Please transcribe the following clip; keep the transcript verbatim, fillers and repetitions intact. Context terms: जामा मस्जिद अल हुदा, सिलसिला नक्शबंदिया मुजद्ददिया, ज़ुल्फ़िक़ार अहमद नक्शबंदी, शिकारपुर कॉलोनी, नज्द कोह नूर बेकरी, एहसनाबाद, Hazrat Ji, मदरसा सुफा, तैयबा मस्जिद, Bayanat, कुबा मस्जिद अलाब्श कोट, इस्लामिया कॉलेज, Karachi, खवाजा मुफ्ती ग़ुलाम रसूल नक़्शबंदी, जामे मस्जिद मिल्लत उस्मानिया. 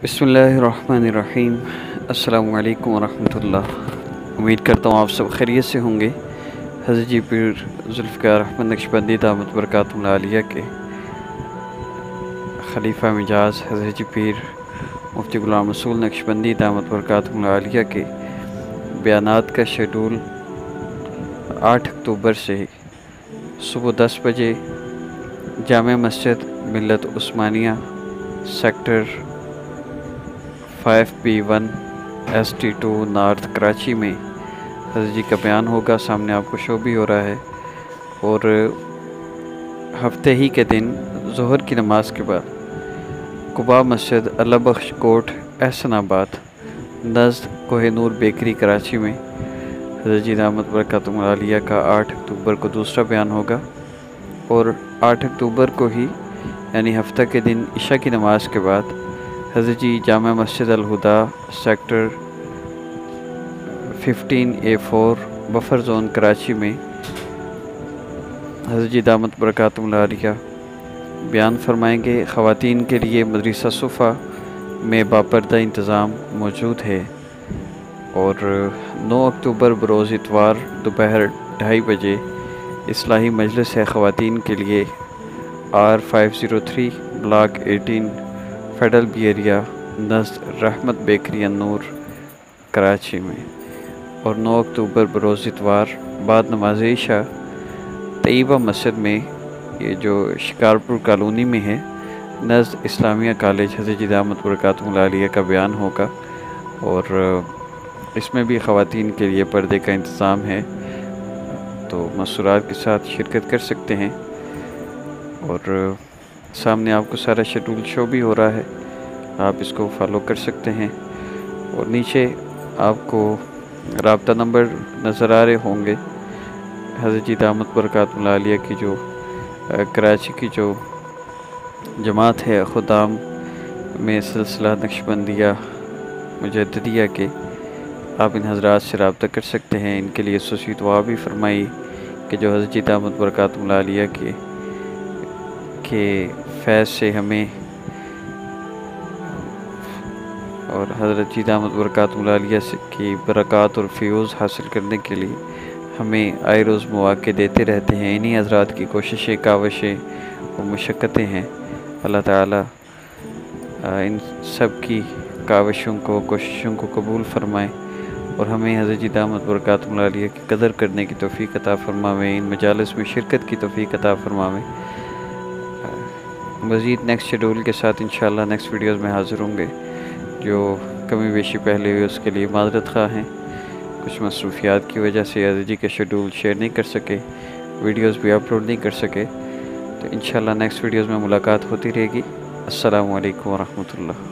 बिस्मिल्लाहिर्रहमानिर्रहीम। अस्सलामु अलैकुम वरहमतुल्लाह। उम्मीद करता हूँ आप सब खैरियत से होंगे। हज़रत जी पीर ज़ुल्फ़िक़ार अहमद नक्शबंदी दामत बरकातुल आलिया के खलीफा मिजाज हज़रत जी पीर मुफ्ती ग़ुलाम रसूल नक़्शबंदी दामत बरकातुल आलिया के बयानात का शेड्यूल आठ अक्टूबर से सुबह दस बजे जामे मस्जिद मिल्लत उस्मानिया sector five P one S T two north Karachi में हज़रत जी का बयान होगा। सामने आपको शो भी हो रहा है। और हफ्ते ही के दिन ज़ोहर की नमाज के बाद कुबा मस्जिद अलाब्श कोट एहसनाबाद नज्द कोह नूर बेकरी कराची में हज़रत जी दामत बरकातुहुम आलिया का आठ अक्टूबर को दूसरा बयान होगा। और आठ अक्टूबर को ही यानी हफ्ता के दिन इशा की नमाज के बाद हज़रत जी जामा मस्जिद अल हुदा सेक्टर पंद्रह ए चार बफर जोन कराची में हज़रत जी दामत बरकातुहुम आलिया बयान फरमाएंगे। ख़वातीन के लिए मदरसा सुफा में बापर्दा इंतज़ाम मौजूद है। और नौ अक्टूबर बरोज़ इतवार दोपहर ढाई बजे इस्लाही मजलिस है ख़वातीन के लिए आर पाँच सौ तीन ब्लॉक अठारह फेडरल बी एरिया नज़द रहमत बेकरी नूर कराची में। और नौ अक्टूबर बरोज़ इतवार बाद नमाज ईशा तैयबा मस्जिद में ये जो शिकारपुर कॉलोनी में है नज़द इस्लामिया कॉलेज हज़रत जी दामत बरकातुहुम आलिया का बयान होगा। और इसमें भी ख़वातीन के लिए पर्दे का इंतज़ाम है, तो मसूरात के साथ शिरकत कर सकते हैं। और सामने आपको सारा शेड्यूल शो भी हो रहा है, आप इसको फॉलो कर सकते हैं। और नीचे आपको राब्ता नंबर नज़र आ रहे होंगे हज़रत जी दामत बरकातुहुम आलिया की जो कराची की जो जमात है खुदाम में सिलसिला नक्शबंदिया मुजद्ददिया के, आप इन हजरात से रब्ता कर सकते हैं। इनके लिए सुसी दुआ भी फरमाई कि जो हज़रत जी दामत बरकातुहुम आलिया के के फैज़ से हमें और हज़रत जी दामत बरकातुहुम आलिया से की बरक़ात और फ्यूज़ हासिल करने के लिए हमें आए रोज़ मौक़े देते रहते हैं। इन्हीं हजरात की कोशिशें, कावशें और मशक्क़तें हैं। अल्लाह ताला इन सब की कावशों को, कोशिशों को कबूल फ़रमाए और हमें हज़रत जी दामत बरकातुहुम आलिया की कदर करने की तौफ़ीक़ अता फ़रमावे। इन मजालिस में शिरकत की तौफ़ीक़ अता फ़रमावे। मज़ीद नेक्स्ट शेड्यूल के साथ इंशाल्लाह नेक्स्ट वीडियोज़ में हाज़िर होंगे। जो कमी बेशी पहले हुई उसके लिए माजरत ख़्वाह हैं। कुछ मसरूफियात की वजह से हज़रत जी के शेड्यूल शेयर नहीं कर सके, वीडियोस भी अपलोड नहीं कर सके। तो इंशाल्लाह नेक्स्ट वीडियोस में मुलाकात होती रहेगी। अस्सलामु अलैकुम वरहमतुल्लाह।